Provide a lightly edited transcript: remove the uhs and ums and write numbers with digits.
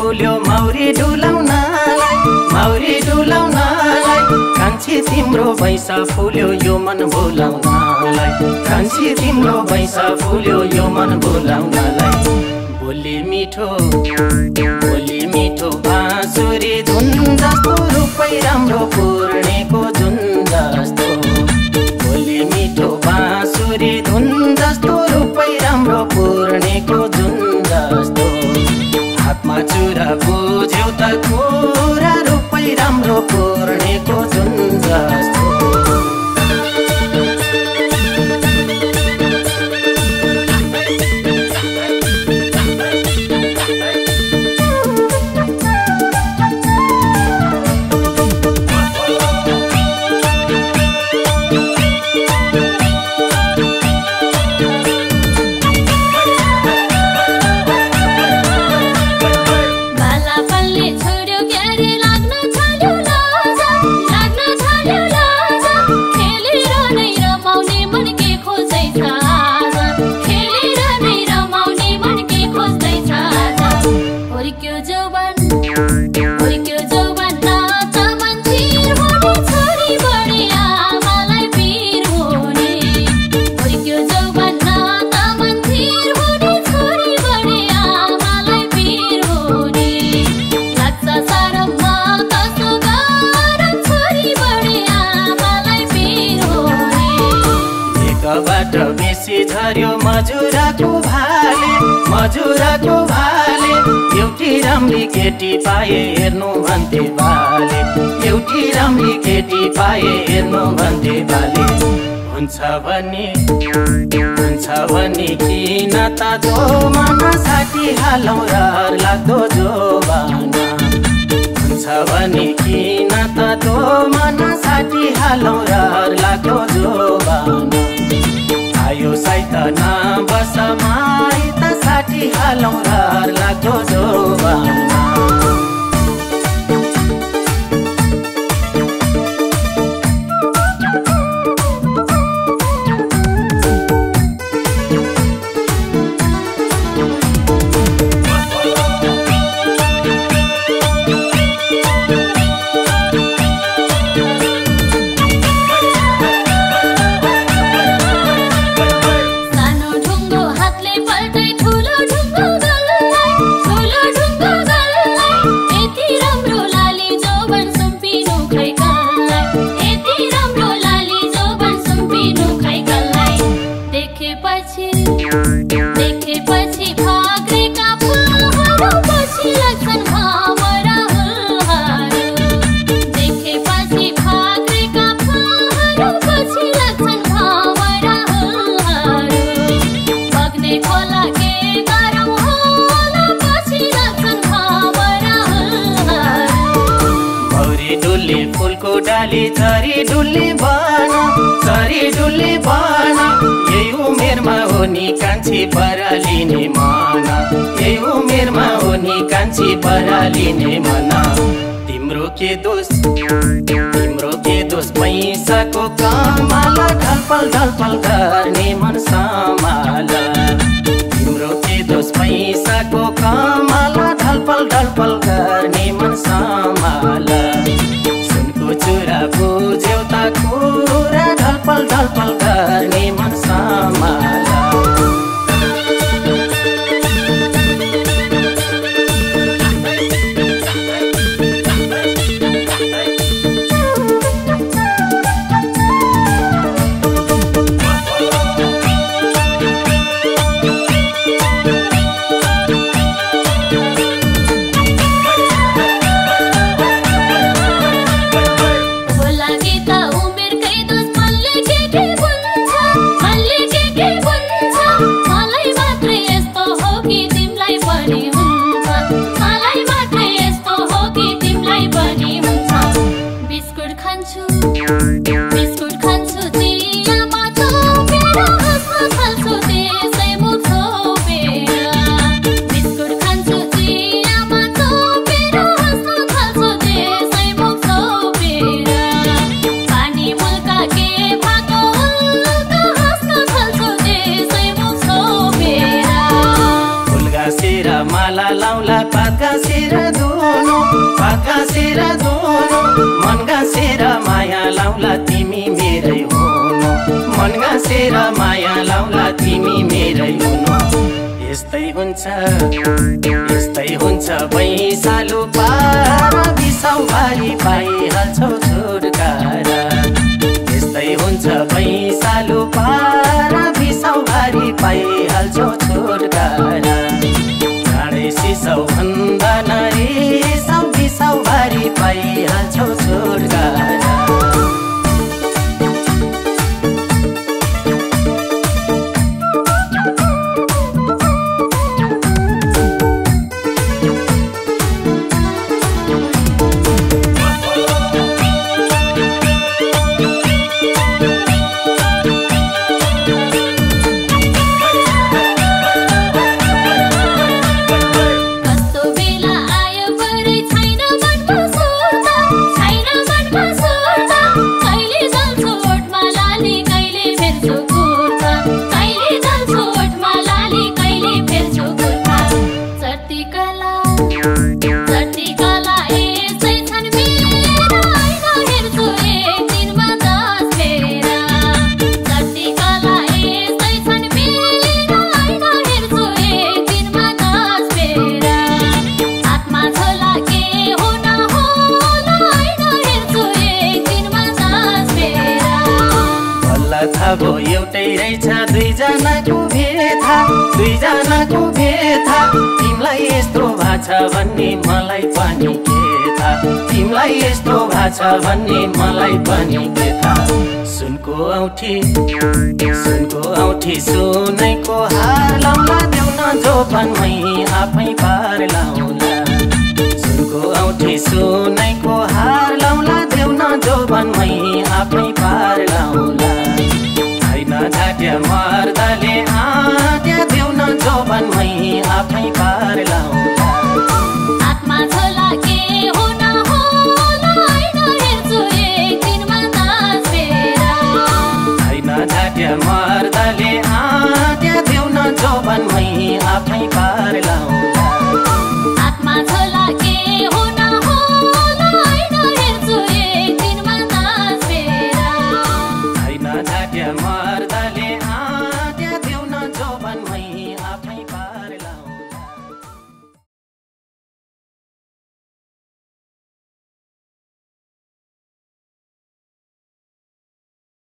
फुल्यो मौरी डुलाउनालाई मौरी डुलाउनालाई कान्छी तिम्रो भैसा फुल्यो यो मन बोलाउनालाई कान्छी तिम्रो भैसा फुल्यो यो मन बोलाउनालाई बोली मिठो बाँसुरी धुन जस्तो रुपै राम्रो पूर्णेको जुन जस्तो बोली मिठो बाँसुरी धुन जस्तो रुपै राम्रो पूर्णेको जुन जस्तो हातमा चुरा बुझ्यौ त कुरा रुपै राम्रो पूर्णेको जुन जस्तो मजुराको भाले एउटी राम्री केटी पाए हेर्नु भन्थे भाले एउटी राम्री केटी पाए हेर्नु भन्थे भाले हुन्छ भने किन त जो माना साथी हालौ रहर लाग्दो जो बाना हुन्छ भने किन त जो माना साथी हालौ रहर लाग्दो जो बाना आयो साइता ना बस माइत साठी हालौ रहर लाग्दो जो बाना कान्छी परालिने माना ए उमेरमा हुने कान्छी परालिने माना तिम्रो के दोष पैसाको कमाला ढलफल गर्ने मन सम्हाला तिम्रो के दोष पैसाको कमाला ढलफल गर्ने मन सम्हाला सुनको चुरा बुझ्यौ त कुरा ढलफल Dalpal kalimat samaya माया लाउला तिमी मेरै हुनु यस्तै हुन्छ भैँसालु पारा बिसाउ भारी पाइहाल्छौ छुटकारा यस्तै हुन्छ भैँसालु पारा बिसाउ भारी पाइहाल्छौ छुटकारा चाँडै सिसाउ भन्दा नरिसाउ बिसाउ भारी पाइहाल्छौ छुटकारा भन्ने मलाई पनि के थाहा तिमीलाई यस्तो भाषा भन्ने मलाई पनि के थाहा सुनको औठी सुनैको हार लाउला देउन जोपनमै आफै पार लाउला सुनको औठी सुनैको हार लाउला देउन जोपनमै आफै